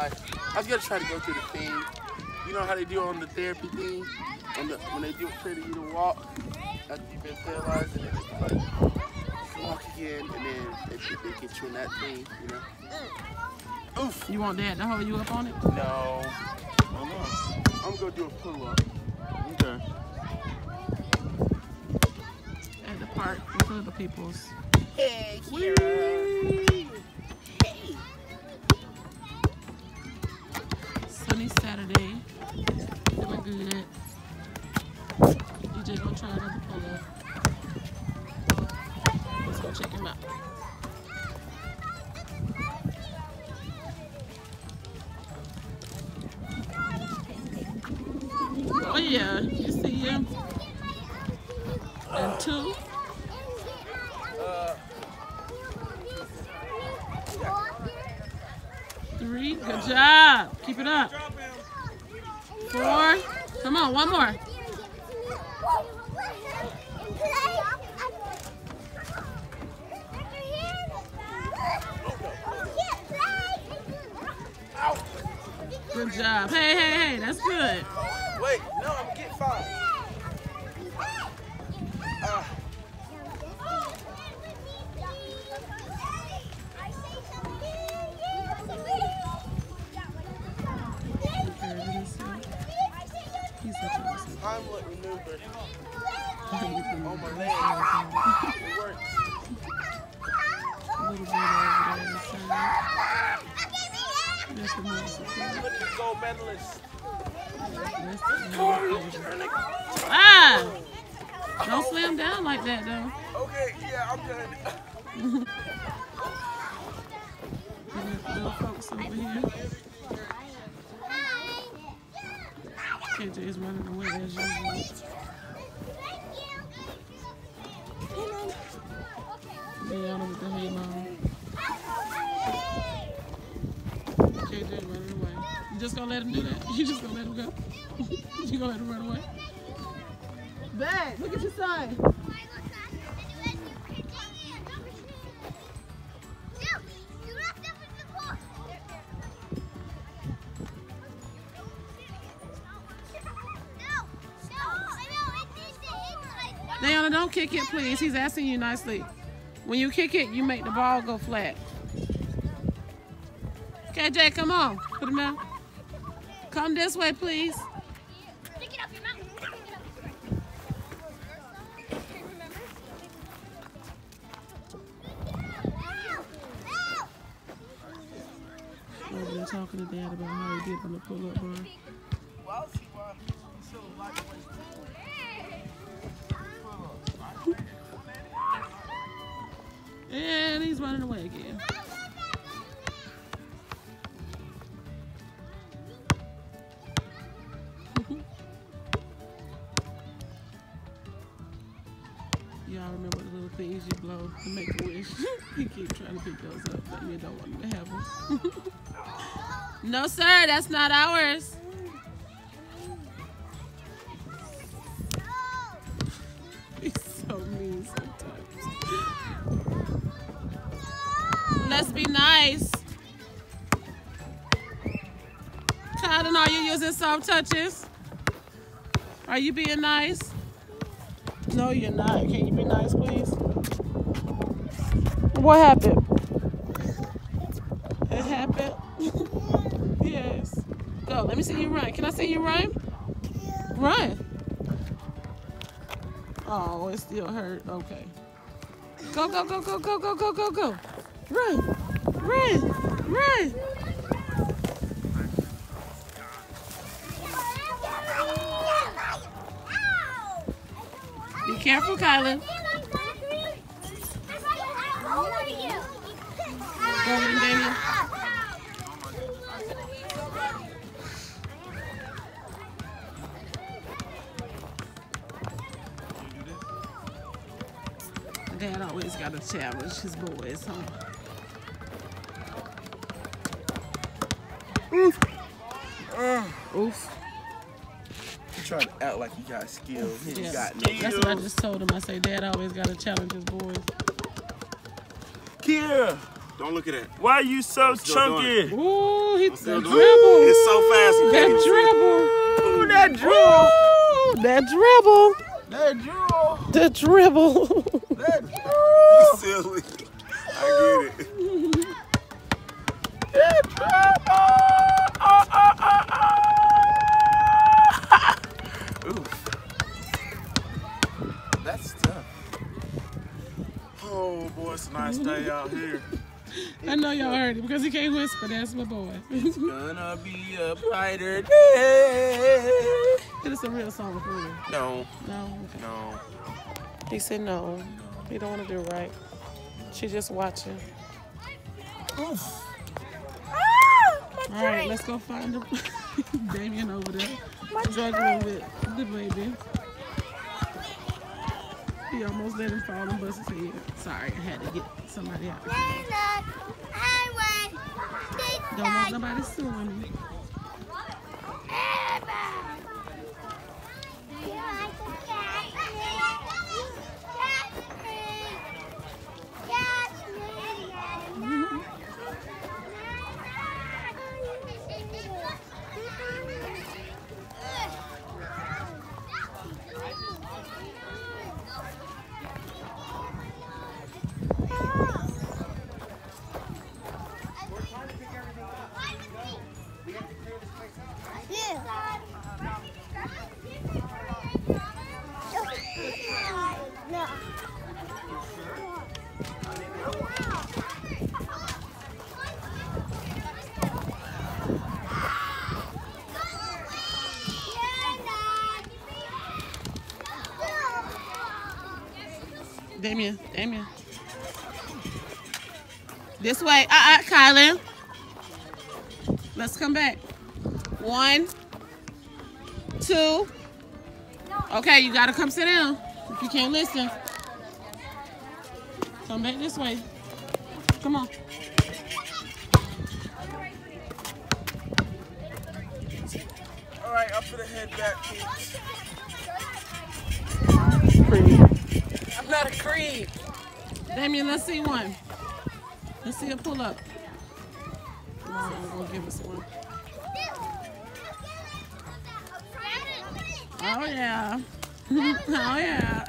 I was gonna try to go through the thing. You know how they do on the therapy thing? When they do it, try to you to walk after you've been paralyzed, and then it's like walk again, and then they get you in that thing, you know? Oof! You want that to hold you up on it? No. I'm gonna do a pull-up. Okay. At the park with other people's. Hey, Kira. Hey. Sunny Saturday. Doing good. DJ gonna try another pull-up. Let's go check him out. Oh yeah, you see him. And two. Three, good job. Keep it up. Four. Come on, one more. Good job. Hey, hey, hey, that's good. Wait, no, I'm getting five. I'm like maneuver. Oh my leg. It works. A little bit over there. Look at the gold medalist. Ah! Don't slam down like that, though. Okay, yeah, I'm done. Little folks over here. KJ is running away as usual. Leona with the hay mom. KJ running away. You just gonna let him do that? You just gonna let him go? You gonna let him run away? Babe, look at your sign. Leona, don't kick it, please. He's asking you nicely. When you kick it, you make the ball go flat. KJ, come on. Put him down. Come this way, please. Stick it up your mouth. Stick it up your mouth. I've been talking to Dad about how he did on the pull-up bar. Well, see why he's still alive. And he's running away again. Y'all remember the little things you blow to make a wish? He keeps trying to pick those up, but we don't want him to have them. No, sir, that's not ours. He's so mean sometimes. Let's be nice. Cotton, are you using soft touches? Are you being nice? No, you're not. Can you be nice, please? What happened? It happened? Yes. Go. Let me see you run. Can I see you run? Run. Oh, it still hurt. Okay. Go, go, go, go, go, go, go, go, go. Run. Run. Run. Be careful, Kylan. Dad always got to challenge his boys, huh? Oof. Oof. Trying to act like he got skills. He yes. Got no. That's what I just told him. I say, Dad always got to challenge his boys. Kira! Don't look at that. Why are you so chunky? Ooh, he's dribble. It's so fast. That dribble. Ooh, that dribble. That dribble. That dribble. That dribble. That dribble. You silly. I get it. That dribble. Oh, oh, oh, oh. That's tough. Oh boy, it's a nice day out here. I know y'all heard it because he can't whisper. That's my boy. It's gonna be a brighter day. It's a real song for you. No. No. No. He said no. He don't want to do it right. She's just watching. Oh. All right, let's go find him. Damien over there, struggling with the baby. He almost let him fall and bust his head. Sorry, I had to get somebody out. Don't want nobody suing me. Damien, Damien. This way. Kylan. Let's come back. 1, 2. Okay, you gotta come sit down. If you can't listen. Come back this way. Come on. Alright, up for the head back, please. Pretty. I'm not a creep. Damien, let's see one. Let's see a pull up. Mom gonna give us one. Oh yeah. Oh yeah.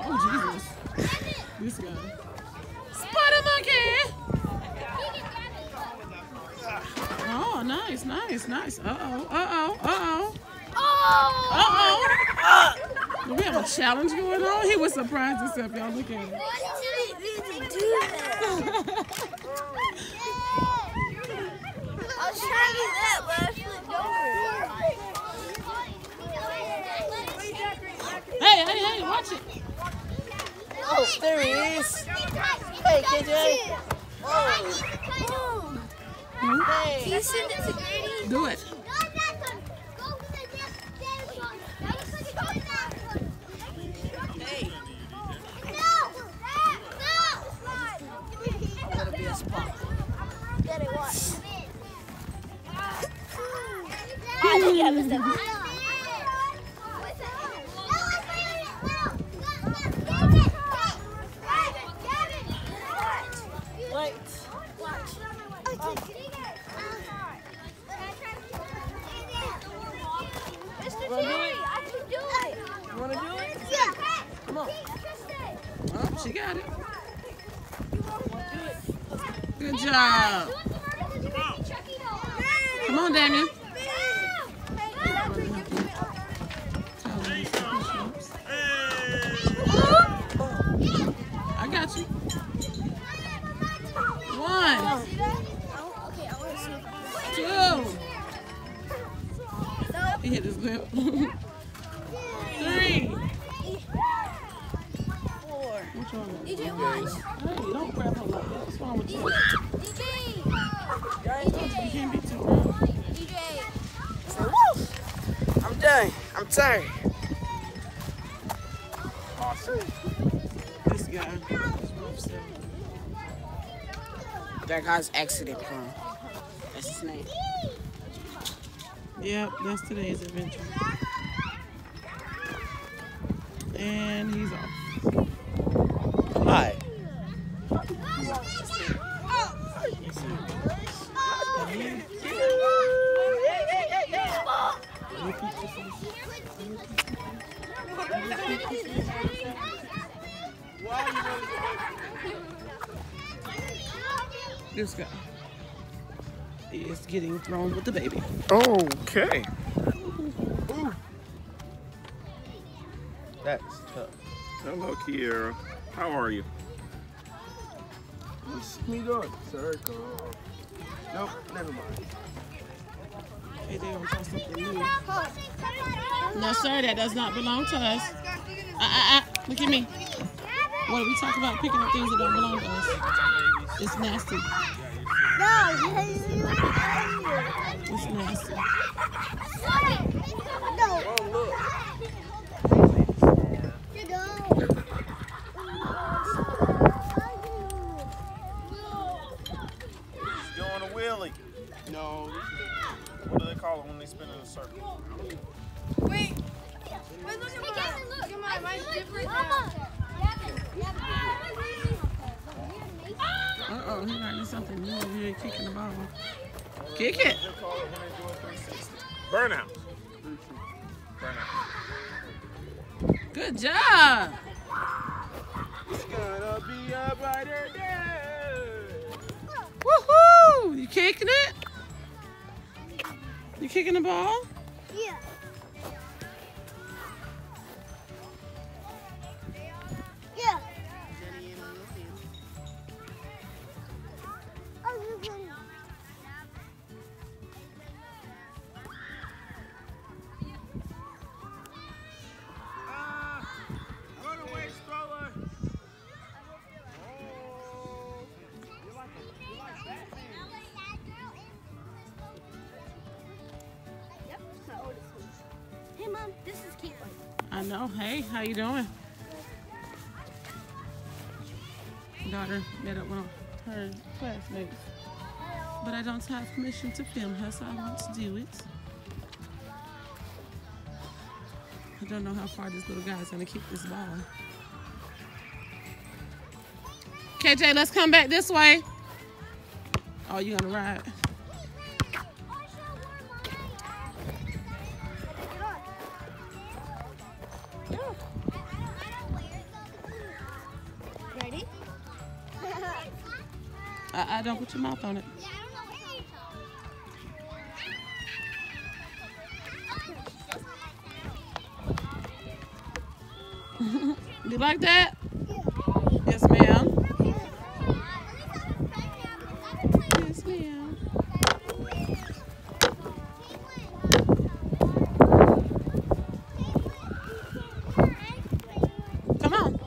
Oh Jesus. This guy. Spider monkey. Oh nice, nice, nice. Uh oh, uh oh, uh oh. Oh. Uh oh. We have a challenge going on. He was surprised himself, y'all. Look at him. Why did you even do that? I was trying to do that, but I flipped over. Hey, hey, hey, watch it. Oh, there he is. Hey, KJ. Whoa. Hmm? Hey. Can you send it to Gertie? Do it. She got it. Good job. Come on, Damien. I got you. 1, 2. He hit his lip. 3. DJ, watch. Hey, don't grab her like that. What's wrong with you? DJ! DJ! You can't be too loud. DJ! I'm done. I'm tired. Awesome. This guy. That guy's accident prone. That's his name. Yep, that's today's adventure. And he's off. Hi. This guy is getting thrown with the baby. Okay. Ooh. Ooh. That's tough. Hello, Kiara. How are you? What's me doing? Circle. Nope, never mind. Hey, they want something new. No, sir, that does not belong to us. Look at me. What do we talk about picking up things that don't belong to us? It's nasty. No, it's nasty. No. No. What do they call it when they spin in a circle? Wait. Wait, look at mine. Look at mine. Mine's different now. Uh-oh, he got you something new over here kicking the ball. Kick it. Burnout. Burnout. Good job. It's gonna be a brighter day. Woohoo! You kicking it? You kicking the ball? Yeah. Yeah. Runaway stroller. Oh, you like that thing? Hey, Mom, this is Caitlin. I know. Hey, how you doing? Daughter met up with her classmates. But I don't have permission to film her, so I want to do it. I don't know how far this little guy's going to kick this ball. KJ, let's come back this way. Oh, you're going to ride. I don't put your mouth on it. You like that? Yes, ma'am. Yes, ma'am. Come on.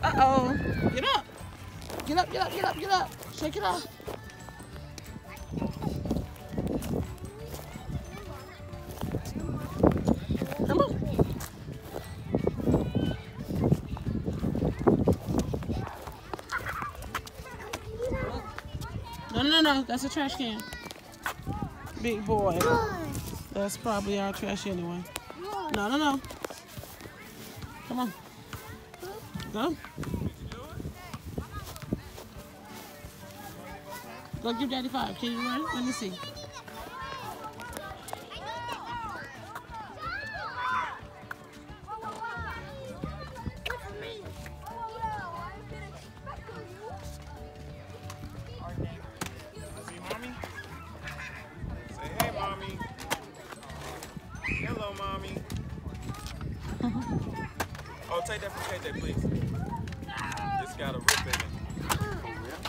Uh-oh. Get up. Get up, get up, get up, get up. Shake it off. Come on. No, no, no, no. That's a trash can. Big boy. That's probably our trash anyway. No, no, no. Come on. Go. Go give Daddy 5. Can you run? Let me see. See Mommy? Say hey, Mommy. Hello, Mommy. Oh, take that from KJ, please. This got a rip in it.